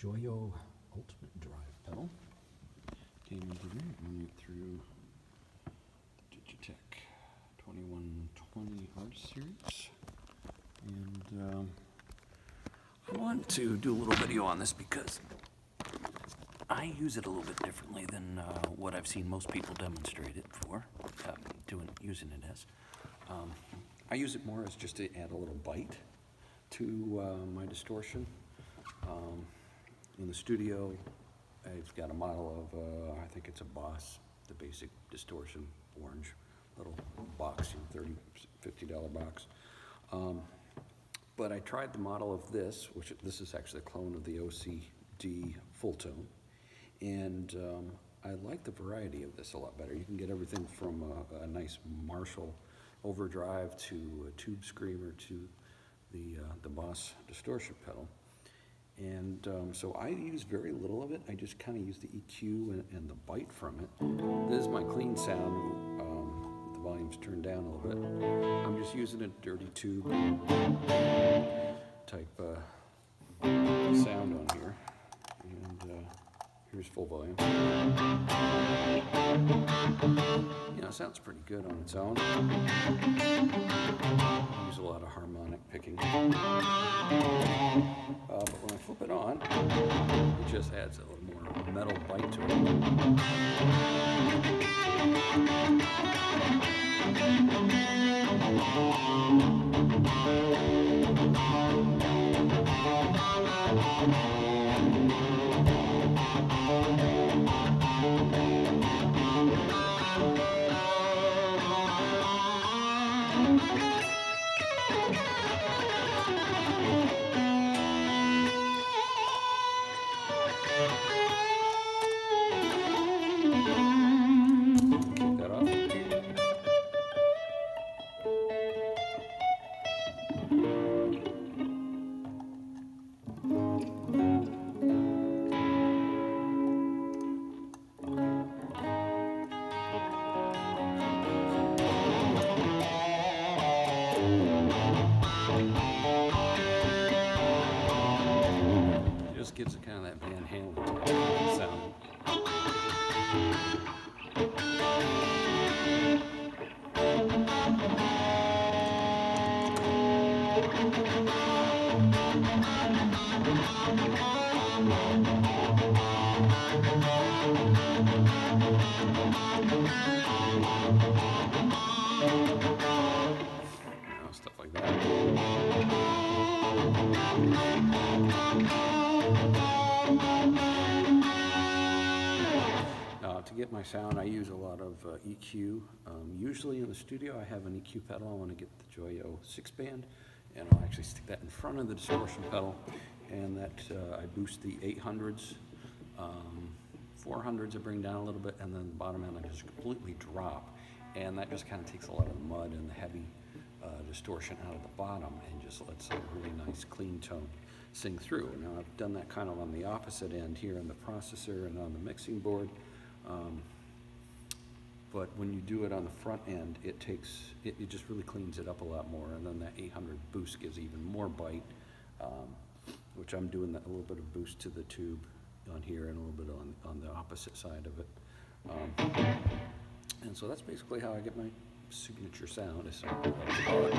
Joyo ultimate drive pedal, came in through Digitech 2120 hard series, and I want to do a little video on this because I use it a little bit differently than what I've seen most people demonstrate it for, using it as. I use it more as just to add a little bite to my distortion. In the studio, I've got a model of, I think it's a Boss, the basic distortion, orange, little box, $30, $50 box. But I tried the model of this, which this is actually a clone of the OCD Fulltone, and I like the variety of this a lot better. You can get everything from a nice Marshall overdrive to a Tube Screamer to the Boss distortion pedal. And so I use very little of it. I just kind of use the EQ and the bite from it. This is my clean sound. The volume's turned down a little bit. I'm just using a dirty tube type sound on here. And here's full volume. You know, it sounds pretty good on its own. I use a lot of harmonic picking. But when I flip it on, it just adds a little more metal bite to it. Gives it kind of that Van Halen sound. You know, stuff like that. To get my sound, I use a lot of EQ. Usually in the studio, I have an EQ pedal. I want to get the Joyo 6-band, and I'll actually stick that in front of the distortion pedal, and that I boost the 800s, 400s I bring down a little bit, and then the bottom end I just completely drop, and that just kind of takes a lot of the mud and the heavy distortion out of the bottom and just lets a really nice clean tone sing through. Now I've done that kind of on the opposite end here in the processor and on the mixing board, but when you do it on the front end, it just really cleans it up a lot more, and then that 800 boost gives even more bite, which I'm doing a little bit of boost to the tube on here and a little bit on the opposite side of it, and so that's basically how I get my signature sound is something like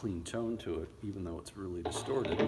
clean tone to it, even though it's really distorted.